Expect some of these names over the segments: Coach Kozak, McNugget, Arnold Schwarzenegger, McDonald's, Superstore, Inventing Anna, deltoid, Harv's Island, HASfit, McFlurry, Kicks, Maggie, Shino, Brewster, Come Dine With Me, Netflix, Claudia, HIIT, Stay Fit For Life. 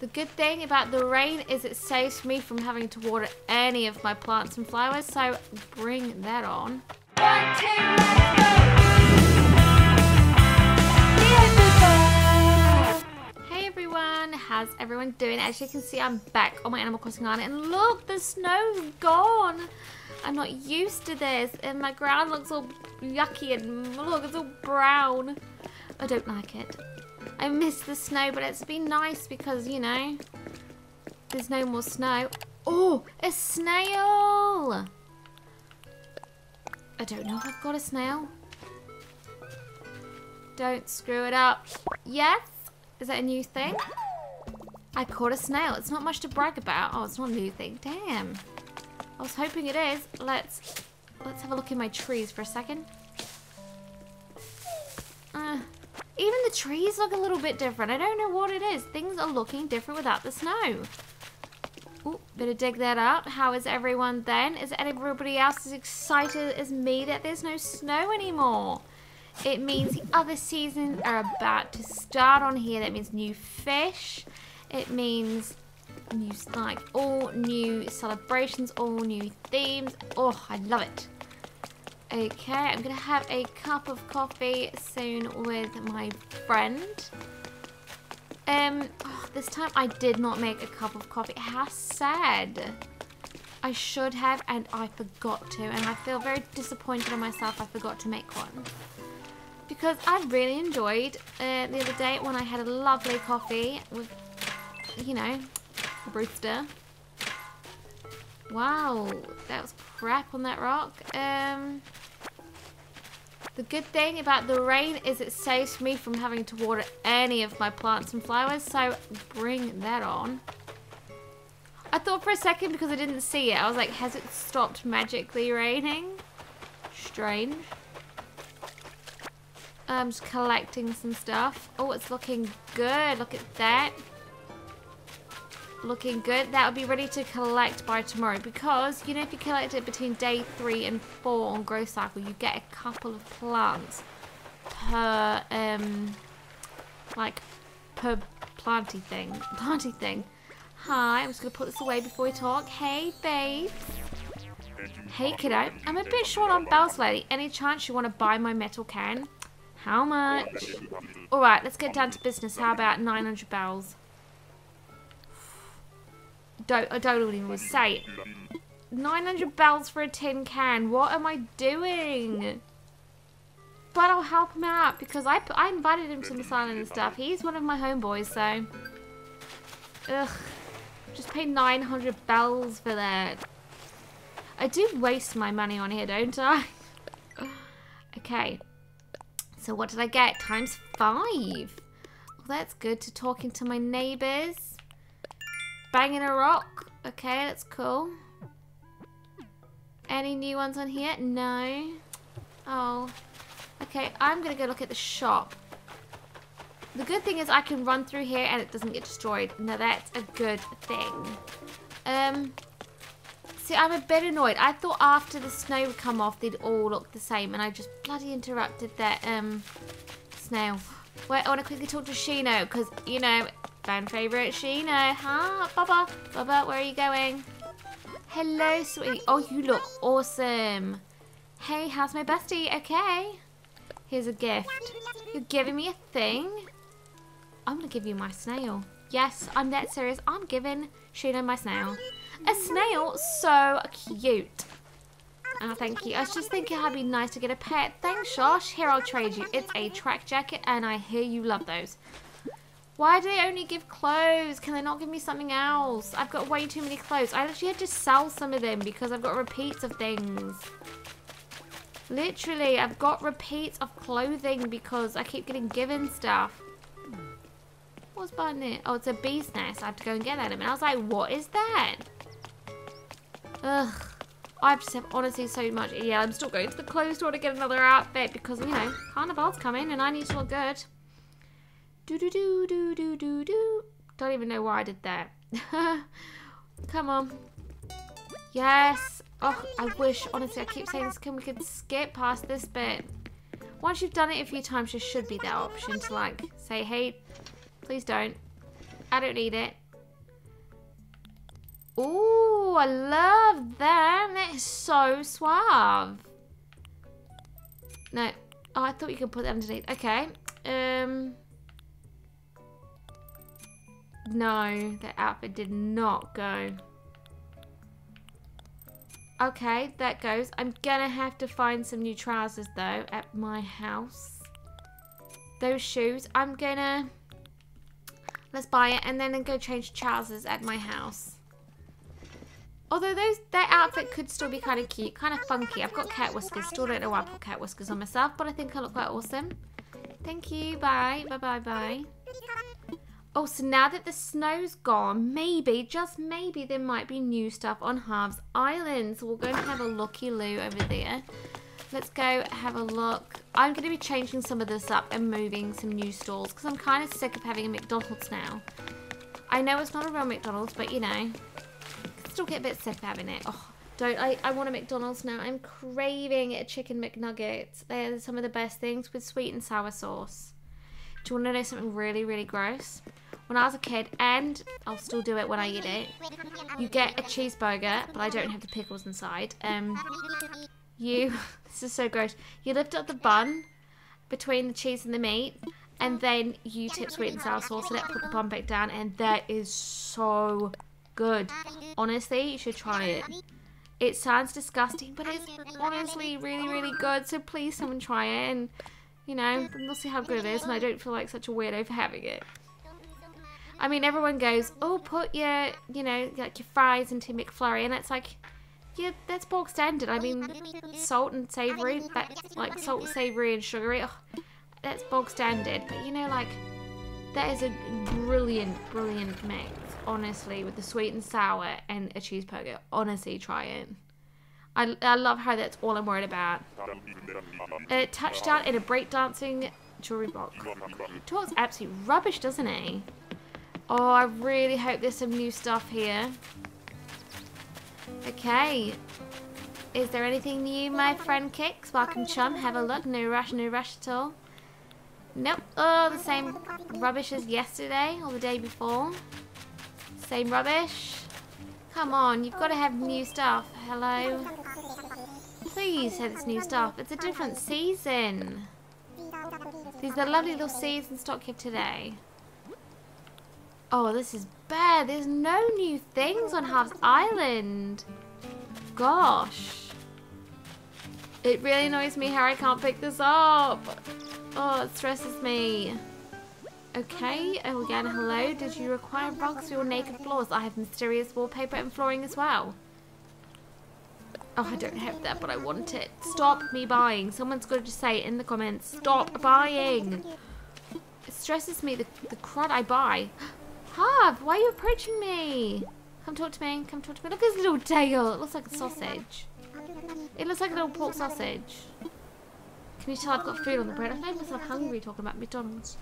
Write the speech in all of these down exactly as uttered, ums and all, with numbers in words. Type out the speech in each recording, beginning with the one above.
The good thing about the rain is it saves me from having to water any of my plants and flowers, so bring that on. One, two, let's go. Hey everyone, how's everyone doing? As you can see, I'm back on my Animal Crossing Island and look, the snow's gone. I'm not used to this and my ground looks all yucky and look, it's all brown. I don't like it. I miss the snow, but it's been nice because, you know, there's no more snow. Oh, a snail! I don't know if I've got a snail. Don't screw it up. Yes? Is that a new thing? I caught a snail. It's not much to brag about. Oh, it's not a new thing. Damn. I was hoping it is. Let's, let's have a look in my trees for a second. Uh... Even the trees look a little bit different. I don't know what it is. Things are looking different without the snow. Ooh, better dig that up. How is everyone then? Is everybody else as excited as me that there's no snow anymore? It means the other seasons are about to start on here. That means new fish. It means new, like, all new celebrations, all new themes. Oh, I love it. Okay, I'm gonna have a cup of coffee soon with my friend. Um, oh, this time I did not make a cup of coffee. How sad. I should have and I forgot to, and I feel very disappointed in myself I forgot to make one. Because I really enjoyed uh, the other day when I had a lovely coffee with, you know, Brewster. Wow, that was crap on that rock. Um, the good thing about the rain is it saves me from having to water any of my plants and flowers, so bring that on. I thought for a second because I didn't see it. I was like, has it stopped magically raining? Strange. I'm just collecting some stuff. Oh, it's looking good. Look at that. Looking good. That will be ready to collect by tomorrow because, you know, if you collect it between day three and four on growth cycle, you get a couple of plants per, um, like, per planty thing. Planty thing. Hi, I'm just going to put this away before we talk. Hey, babes. Hey, kiddo. I'm a bit short on bells lately. Any chance you want to buy my metal can? How much? Alright, let's get down to business. How about nine hundred bells? Don't, I don't even want to say it. nine hundred bells for a tin can. What am I doing? But I'll help him out because I, I invited him to this island and stuff. He's one of my homeboys, so... Ugh. Just pay nine hundred bells for that. I do waste my money on here, don't I? Okay. So what did I get? Times five. Well, that's good to talking to my neighbours. Banging a rock. Okay, that's cool. Any new ones on here? No. Oh. Okay, I'm going to go look at the shop. The good thing is I can run through here and it doesn't get destroyed. Now that's a good thing. Um, see, I'm a bit annoyed. I thought after the snow would come off, they'd all look the same. And I just bloody interrupted that um, snail. Wait, I want to quickly talk to Shino because, you know... Fan favourite Shino. Huh? Bubba. Bubba, where are you going? Hello, sweetie. Oh, you look awesome. Hey, how's my bestie? Okay. Here's a gift. You're giving me a thing? I'm going to give you my snail. Yes, I'm that serious. I'm giving Shino my snail. A snail? So cute. Oh, thank you. I was just thinking it'd be nice to get a pet. Thanks, Josh. Here, I'll trade you. It's a track jacket and I hear you love those. Why do they only give clothes? Can they not give me something else? I've got way too many clothes. I actually had to sell some of them because I've got repeats of things. Literally, I've got repeats of clothing because I keep getting given stuff. What's behind it? Oh, it's a bee's nest. I have to go and get that. And I was like, what is that? Ugh. I just have honestly so much. Yeah, I'm still going to the clothes store to get another outfit because, you know, Carnival's coming and I need to look good. Do do do do do do do. Don't even know why I did that. Come on. Yes. Oh, I wish. Honestly, I keep saying this. Can we could skip past this bit? Once you've done it a few times, there should be that option to like say, "Hey, please don't. I don't need it. Ooh, I love that. That is so suave. No. Oh, I thought you could put that underneath. Okay. Um. No, that outfit did not go. Okay, that goes. I'm gonna have to find some new trousers though at my house. Those shoes, I'm gonna... Let's buy it and then I'm gonna change trousers at my house. Although those that outfit could still be kind of cute, kind of funky. I've got cat whiskers. Still don't know why I put cat whiskers on myself, but I think I look quite awesome. Thank you. Bye. Bye. Bye. Bye. Oh, so now that the snow's gone, maybe, just maybe, there might be new stuff on Harv's Island. So we'll go and have a looky-loo over there. Let's go have a look. I'm going to be changing some of this up and moving some new stores because I'm kind of sick of having a McDonald's now. I know it's not a real McDonald's, but you know... Still get a bit sick of having it. Oh, don't I? I want a McDonald's now. I'm craving a chicken McNugget. They are some of the best things with sweet and sour sauce. Do you want to know something really, really gross? When I was a kid, and I'll still do it when I eat it, you get a cheeseburger, but I don't have the pickles inside. Um, you, this is so gross. You lift up the bun between the cheese and the meat, and then you tip sweet and sour sauce in it, put the bun back down, and that is so good. Honestly, you should try it. It sounds disgusting, but it's honestly really, really good. So please, someone try it, and you know, we'll see how good it is. And I don't feel like such a weirdo for having it. I mean, everyone goes, "Oh, put your, you know, like your fries into McFlurry," and it's like, yeah, that's bog standard. I mean, salt and savory, that's like salt, savory, and sugary. Oh, that's bog standard. But you know, like, that is a brilliant, brilliant mix. Honestly, with the sweet and sour and a cheeseburger. Honestly, try it. I, I love how that's all I'm worried about. A touchdown in a breakdancing jewelry box. Talks absolute rubbish, doesn't he? Oh, I really hope there's some new stuff here. Okay. Is there anything new, my friend Kicks? Welcome, chum. Have a look. No rush, no rush at all. Nope. Oh, the same rubbish as yesterday or the day before. Same rubbish. Come on, you've got to have new stuff. Hello. Please have this new stuff. It's a different season. These are the lovely little seeds in stock here today. Oh, this is bad. There's no new things on Harv's Island. Gosh. It really annoys me how I can't pick this up. Oh, it stresses me. Okay, oh again, hello. Did you require rugs for your naked floors? I have mysterious wallpaper and flooring as well. Oh, I don't have that, but I want it. Stop me buying. Someone's got to just say it in the comments. Stop buying. It stresses me, the, the crud I buy. Harv, why are you approaching me? Come talk to me, come talk to me. Look at his little tail. It looks like a sausage. It looks like a little pork sausage. Can you tell I've got food on the bread? I've made myself hungry talking about McDonald's.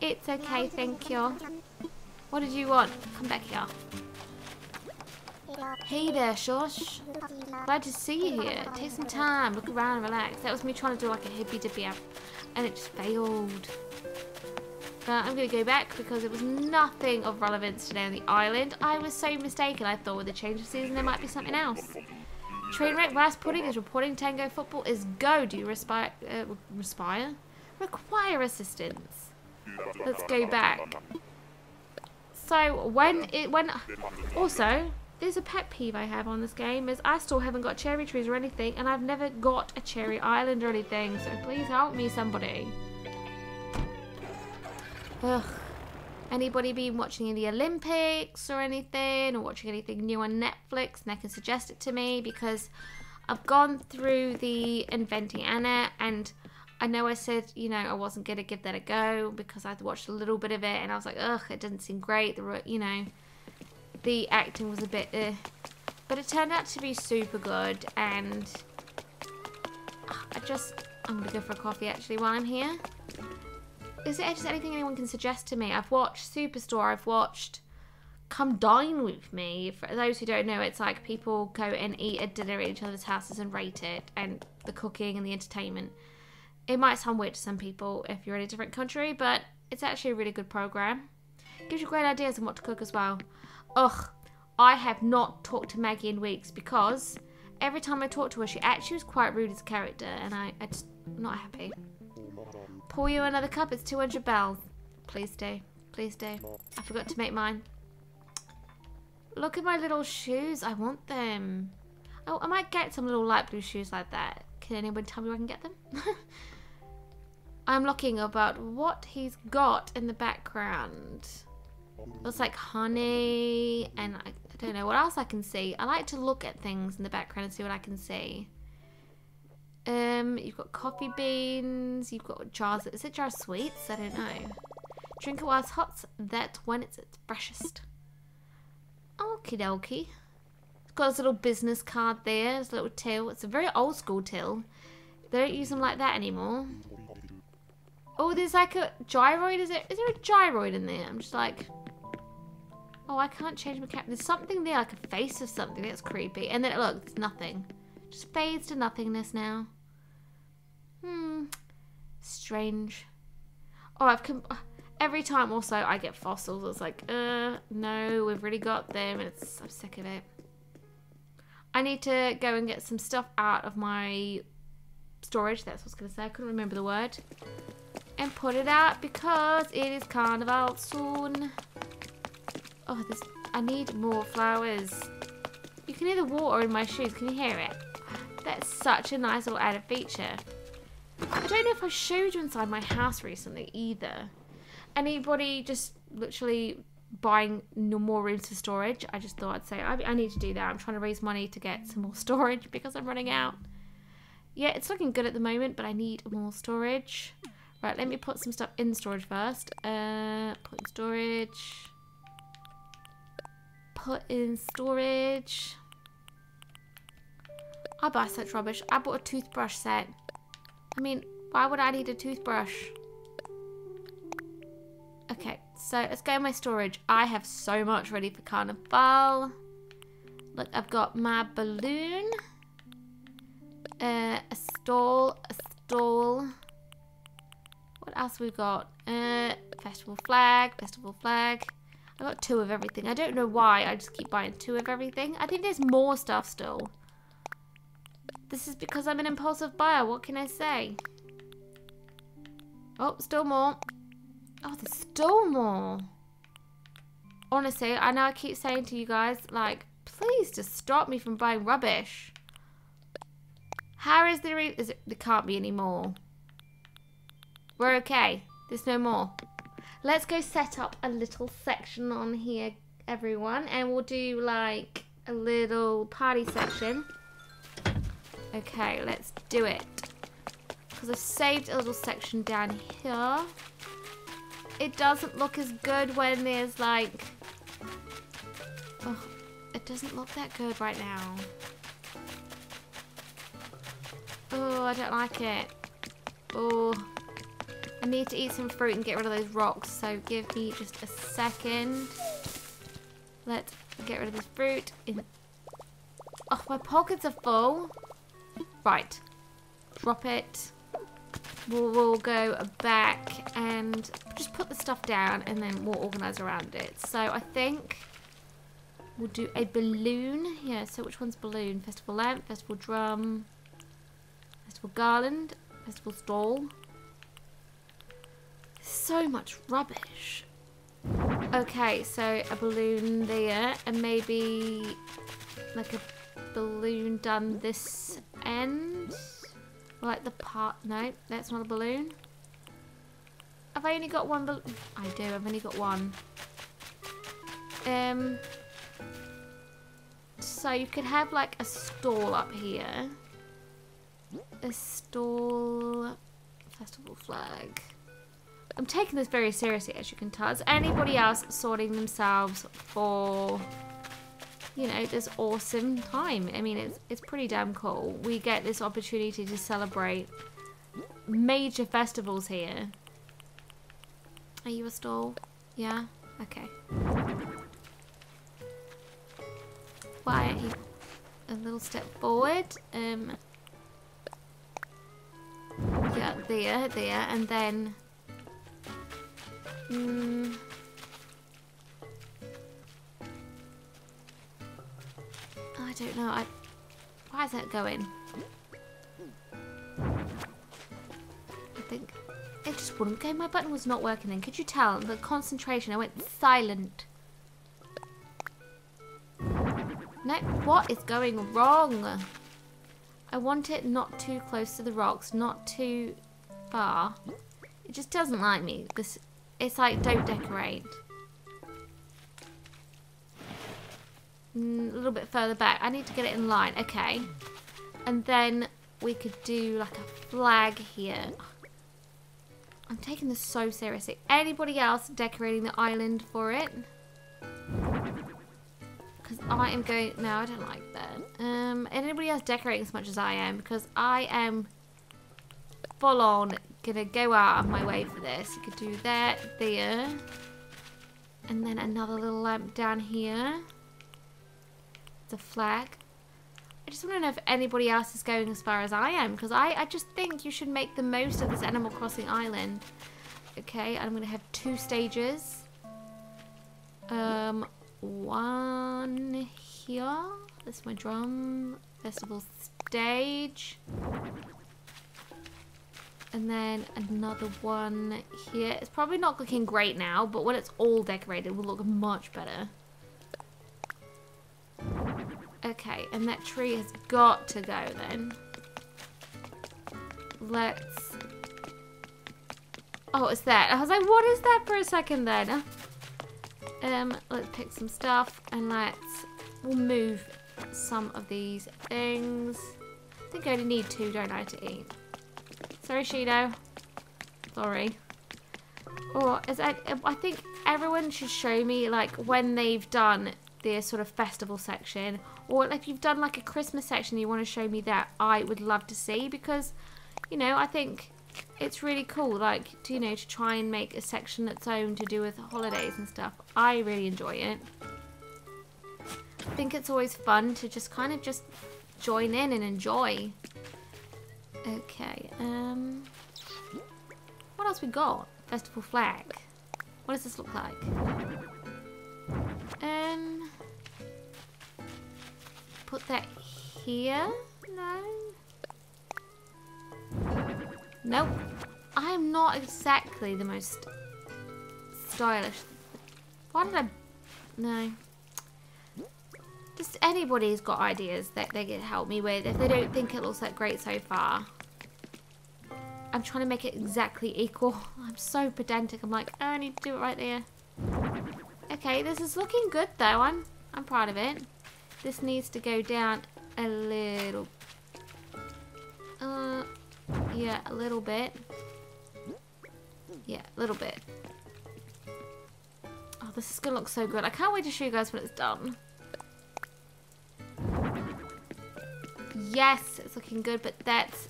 It's okay, thank you. What did you want? Come back here. Hey there, Shosh. Glad to see you here. Take some time, look around, relax. That was me trying to do like a hippy-dippy app, and it just failed. But I'm going to go back because it was nothing of relevance today on the island. I was so mistaken. I thought with the change of season there might be something else. Train wreck rice pudding is reporting Tango Football is go. Do you respire? Uh, respire? Require assistance. Let's go back. So when it when also there's a pet peeve I have on this game is I still haven't got cherry trees or anything, and I've never got a cherry island or anything. So please help me, somebody. Ugh. Anybody been watching the Olympics or anything, or watching anything new on Netflix? And they can suggest it to me because I've gone through the Inventing Anna, and I know I said, you know, I wasn't going to give that a go because I watched a little bit of it and I was like, ugh, it didn't seem great. The, you know, the acting was a bit, uh, but it turned out to be super good. And I just, I'm going to go for a coffee actually while I'm here. Is there just anything anyone can suggest to me? I've watched Superstore. I've watched Come Dine With Me. For those who don't know, it's like people go and eat a dinner at each other's houses and rate it, and the cooking and the entertainment. It might sound weird to some people if you're in a different country, but it's actually a really good program. Gives you great ideas on what to cook as well. Ugh, I have not talked to Maggie in weeks because every time I talked to her, she actually was quite rude as a character, and I, I just, I'm not happy. Pour you another cup, it's two hundred bells. Please do, please do. I forgot to make mine. Look at my little shoes, I want them. Oh, I might get some little light blue shoes like that. Can anyone tell me where I can get them? I'm looking about what he's got in the background. Looks like honey, and I, I don't know what else I can see. I like to look at things in the background and see what I can see. Um, you've got coffee beans, you've got jars, is it jar of sweets? I don't know. Drink it while it's hot, that's when it's its freshest. Okie dokie. It's got this little business card there, this little till. It's a very old school till. They don't use them like that anymore. Oh, there's like a gyroid. Is there, is there a gyroid in there? I'm just like, oh, I can't change my cap. There's something there, like a face of something. That's creepy. And then, look, there's nothing. Just fades to nothingness now. Hmm. Strange. Oh, I've... Com every time, also, I get fossils. It's like, uh, no, we've really got them. And it's, I'm sick of it. I need to go and get some stuff out of my storage. That's what I was going to say. I couldn't remember the word. And put it out because it is carnival soon. Oh, this, I need more flowers. You can hear the water in my shoes. Can you hear it? That's such a nice little added feature. I don't know if I showed you inside my house recently either. Anybody just literally buying no more rooms for storage? I just thought I'd say I, I need to do that. I'm trying to raise money to get some more storage because I'm running out. Yeah, it's looking good at the moment, but I need more storage. Right, let me put some stuff in storage first. Uh, put in storage. Put in storage. I buy such rubbish. I bought a toothbrush set. I mean, why would I need a toothbrush? Okay, so let's go in my storage. I have so much ready for Carnival. Look, I've got my balloon. Uh, a stall. A stall. What else we got? Uh, festival flag, festival flag. I got two of everything. I don't know why. I just keep buying two of everything. I think there's more stuff still. This is because I'm an impulsive buyer. What can I say? Oh, still more. Oh, there's still more. Honestly, I know I keep saying to you guys, like, please just stop me from buying rubbish. How is there? Is it, there can't be any more. We're okay. There's no more. Let's go set up a little section on here, everyone. And we'll do, like, a little party section. Okay, let's do it. Because I've saved a little section down here. It doesn't look as good when there's, like... Oh, it doesn't look that good right now. Oh, I don't like it. Oh... I need to eat some fruit and get rid of those rocks, so give me just a second. Let's get rid of this fruit. Oh, my pockets are full. Right. Drop it. We'll, we'll go back and just put the stuff down and then we'll organise around it. So I think we'll do a balloon. Yeah, so which one's balloon? Festival lamp, festival drum, festival garland, festival stall. So much rubbish. Okay, so a balloon there, and maybe like a balloon done this end, like the part. No, that's not a balloon. Have I only got one balloon? I do. I've only got one. Um. So you could have like a stall up here. A stall festival flag. I'm taking this very seriously, as you can tell. Is anybody else sorting themselves for, you know, this awesome time? I mean, it's, it's pretty damn cool. We get this opportunity to celebrate major festivals here. Are you a stall? Yeah? Okay. Why aren't you a little step forward? Um, yeah, there, there, and then... Mm. don't know. I, why isn't it going? I think it just wouldn't go. My button was not working then. Could you tell? The concentration. I went silent. No, what is going wrong? I want it not too close to the rocks, not too far. It just doesn't like me. This, it's like, don't decorate. Mm, a little bit further back. I need to get it in line. Okay. And then we could do like a flag here. I'm taking this so seriously. Anybody else decorating the island for it? Because I am going... No, I don't like that. Um, anybody else decorating as much as I am? Because I am full on gonna go out of my way for this. You could do that there. And then another little lamp down here. The flag. I just want to know if anybody else is going as far as I am. Because I, I just think you should make the most of this Animal Crossing island. Okay, I'm going to have two stages. Um... One here. That's my drum festival stage. And then another one here. It's probably not looking great now, but when it's all decorated, it will look much better. Okay, and that tree has got to go then. Let's... Oh, it's that. I was like, what is that for a second then? Um, let's pick some stuff and let's we'll move some of these things. I think I only need two, don't I, to eat? Sorry, Shino. Sorry. Or is that, I think everyone should show me like when they've done their sort of festival section, or if you've done like a Christmas section, you want to show me that. I would love to see, because you know I think it's really cool, like, to, you know, to try and make a section that's own to do with holidays and stuff. I really enjoy it. I think it's always fun to just kind of just join in and enjoy. Okay, um... what else we got? Festival flag. What does this look like? Um... Put that here? No? Nope. I am not exactly the most stylish. Why did I... No. Just anybody who's got ideas that they can help me with if they don't think it looks that great so far. I'm trying to make it exactly equal. I'm so pedantic. I'm like, oh, I need to do it right there. Okay, this is looking good though. I'm, I'm proud of it. This needs to go down a little... Uh... Yeah, a little bit. Yeah, a little bit. Oh, this is gonna look so good. I can't wait to show you guys when it's done. Yes, it's looking good, but that's...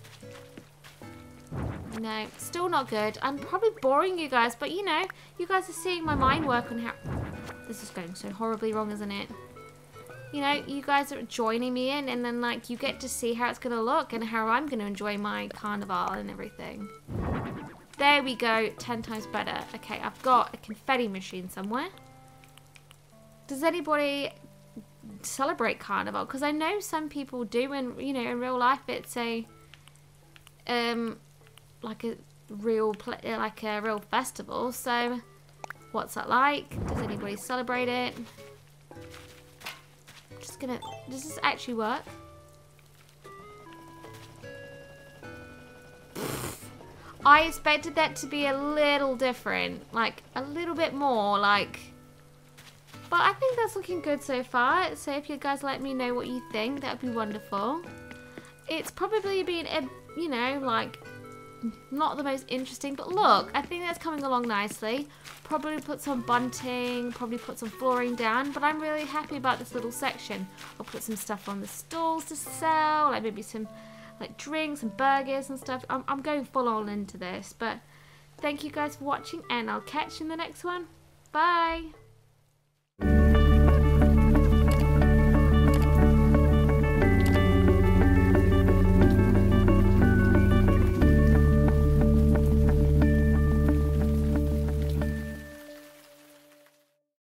No, still not good. I'm probably boring you guys, but you know, you guys are seeing my mind work on how... This is going so horribly wrong, isn't it? You know, you guys are joining me in, and then like you get to see how it's gonna look and how I'm gonna enjoy my carnival and everything. There we go, ten times better. Okay, I've got a confetti machine somewhere. Does anybody celebrate carnival? Because I know some people do, and you know, in real life, it's a um, like a real pl- like a real festival. So, what's that like? Does anybody celebrate it? Just gonna, does this actually work? I expected that to be a little different, like a little bit more like, but I think that's looking good so far. So if you guys let me know what you think, that would be wonderful. It's probably been a, you know, like not the most interesting, but look, I think that's coming along nicely. Probably put some bunting, probably put some flooring down, but I'm really happy about this little section. I'll put some stuff on the stalls to sell, like maybe some like drinks and burgers and stuff. I'm, I'm going full on into this, but thank you guys for watching, and I'll catch you in the next one. Bye!